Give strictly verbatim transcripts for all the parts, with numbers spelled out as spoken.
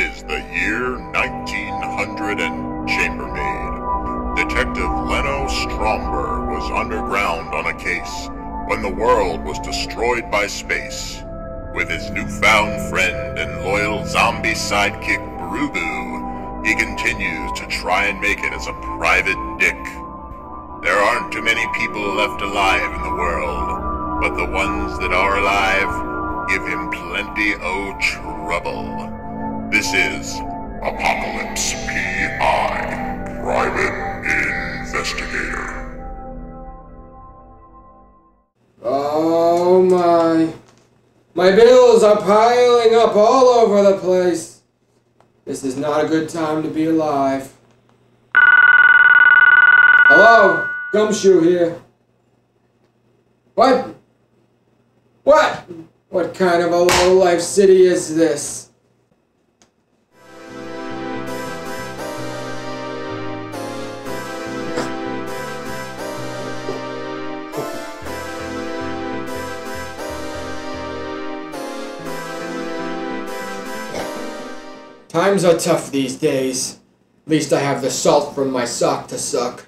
It is the year nineteen hundred and chambermaid. Detective Leno Stromberg was underground on a case when the world was destroyed by space. With his newfound friend and loyal zombie sidekick Brubu, he continues to try and make it as a private dick. There aren't too many people left alive in the world, but the ones that are alive give him plenty of trouble. This is Apocalypse P I, Private Investigator. Oh my. My bills are piling up all over the place. This is not a good time to be alive. Hello? Gumshoe here. What? What? What kind of a low-life city is this? Times are tough these days. At least I have the salt from my sock to suck.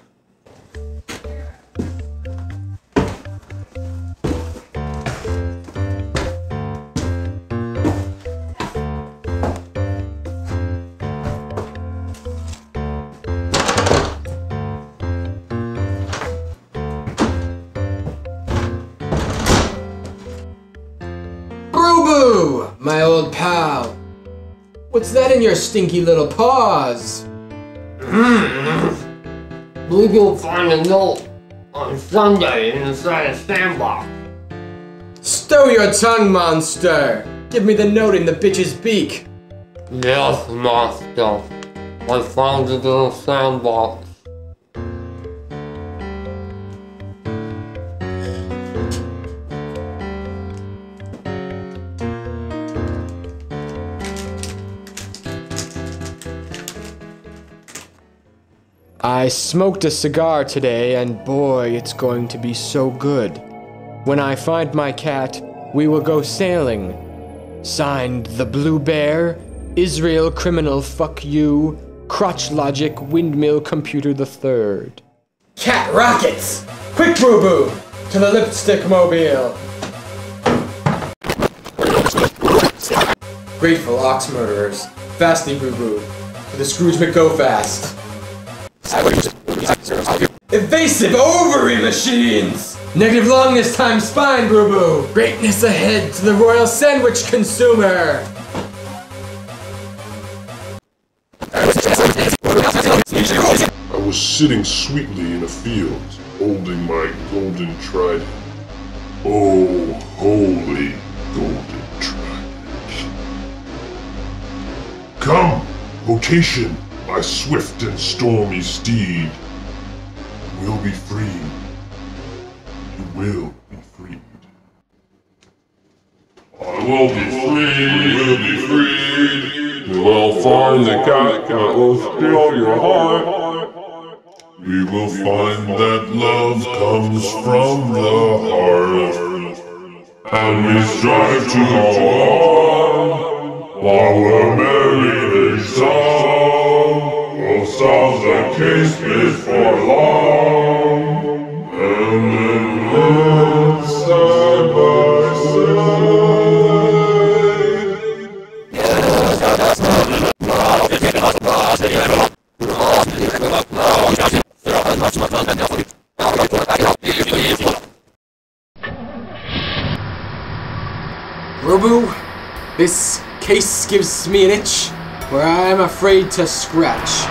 Brubu, my old pal. What's that in your stinky little paws? Mm-hmm. Brubu found a note on Sunday inside a sandbox. Stow your tongue, monster! Give me the note in the bitch's beak. Yes, master. I found it in a sandbox. I smoked a cigar today, and boy, it's going to be so good. When I find my cat, we will go sailing. Signed, the Blue Bear, Israel Criminal Fuck You, Crotch Logic Windmill Computer the Third. Cat rockets! Quick, Brubu! To the lipstick mobile! Grateful ox murderers. Fastly, Brubu. To the Scrooge McGo-Fast. Evasive ovary machines! Negative longness times spine, Brubu! Greatness ahead to the royal sandwich consumer! I was sitting sweetly in a field, holding my golden trident. Oh, holy golden trident. Come, vocation! My swift and stormy steed will be freed. You will be freed. I will be freed. Will be freed. We will find the cat that will steal your heart. We will find that love comes from the heart, and we strive to go on while we're married in song. We'll solve the case before long, and then live side by side. Brubu, this case gives me an itch where I'm afraid to scratch.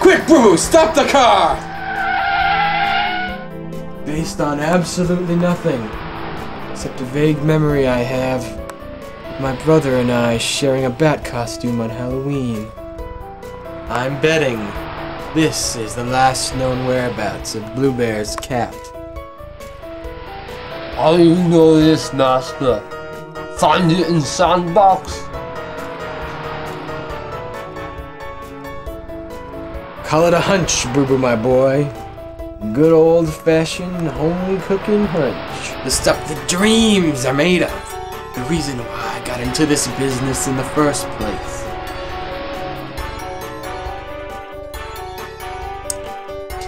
Quick, Brubu, stop the car! Based on absolutely nothing, except a vague memory I have of my brother and I sharing a bat costume on Halloween. I'm betting this is the last known whereabouts of Blue Bear's cat. How do you know this, Nasda? Find it in sandbox. Call it a hunch, Brubu, my boy. Good old-fashioned home-cooking hunch. The stuff the dreams are made of. the reason why I got into this business in the first place.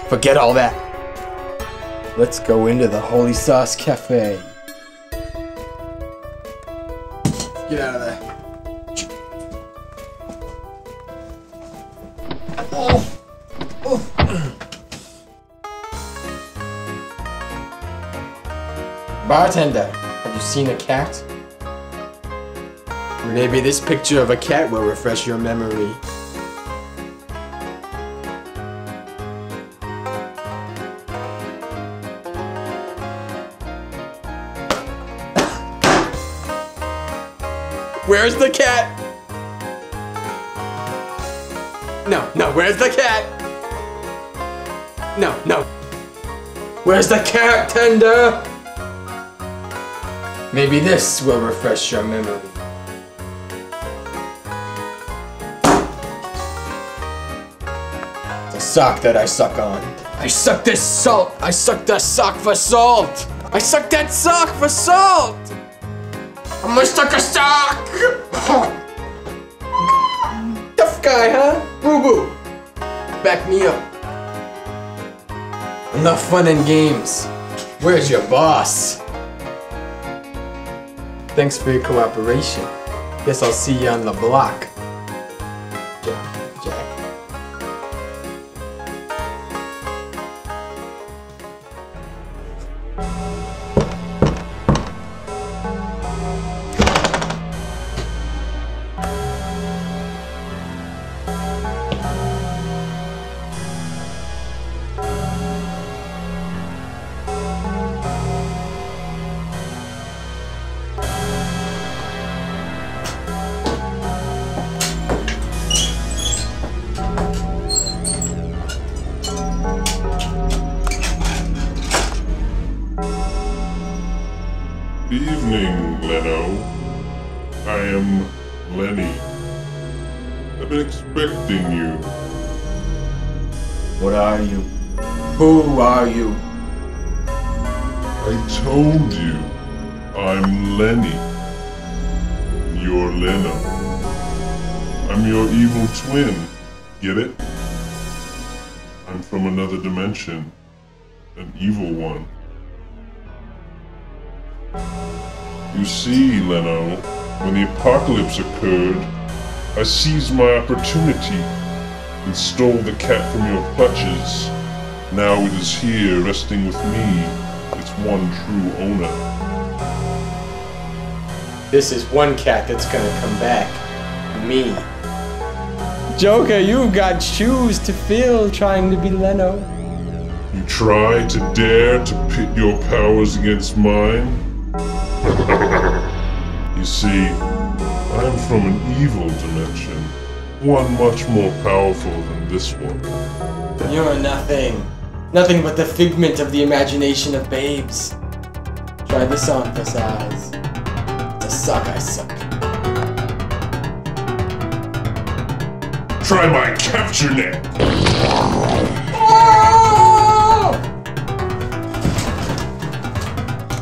Forget all that. Let's go into the Holy Sauce Cafe. Get out of there. Oh. Oh. Bartender, have you seen a cat? Maybe this picture of a cat will refresh your memory. Where's the cat? No, no, where's the cat? No, no. Where's the cat tender? Maybe this will refresh your memory. The sock that I suck on. I suck this salt. I suck that sock for salt. I suck that sock for salt. I'm gonna suck a sock! Tough guy, huh? Brubu! Back me up. Enough fun and games. Where's your boss? Thanks for your cooperation. Guess I'll see you on the block. Jack, Jack. Evening, Leno. I am Lenny. I've been expecting you. What are you? Who are you? I told you, I'm Lenny. You're Leno. I'm your evil twin. Get it? I'm from another dimension. An evil one. You see, Leno, when the apocalypse occurred, I seized my opportunity and stole the cat from your clutches. Now it is here, resting with me, its one true owner. This is one cat that's gonna come back. Me. Joker, you've got shoes to fill trying to be Leno. You try to dare to pit your powers against mine? You see, I'm from an evil dimension, one much more powerful than this one. You're nothing. Nothing but the figment of the imagination of babes. Try this on for size. The sock I suck. Try my capture net!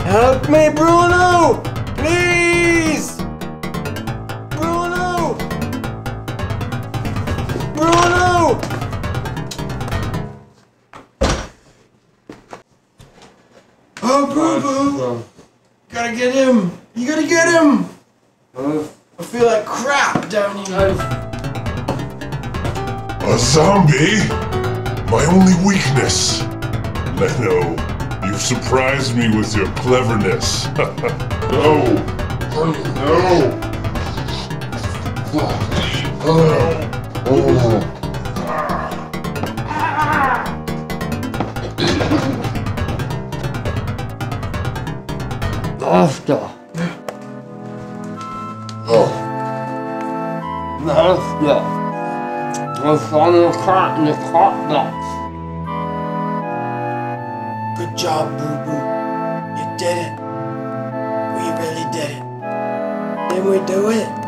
Help me, Bruno! Please! Bruno! Bruno! Oh, Bruno! Gotta get him! You gotta get him! I feel like crap down here. A zombie? My only weakness. Leno. You've surprised me with your cleverness. No! No! Oh! Nasda! Oh! Nasda! What's on the cot in the cot box? Good job, Brubu. You did it. We really did it. Didn't we do it?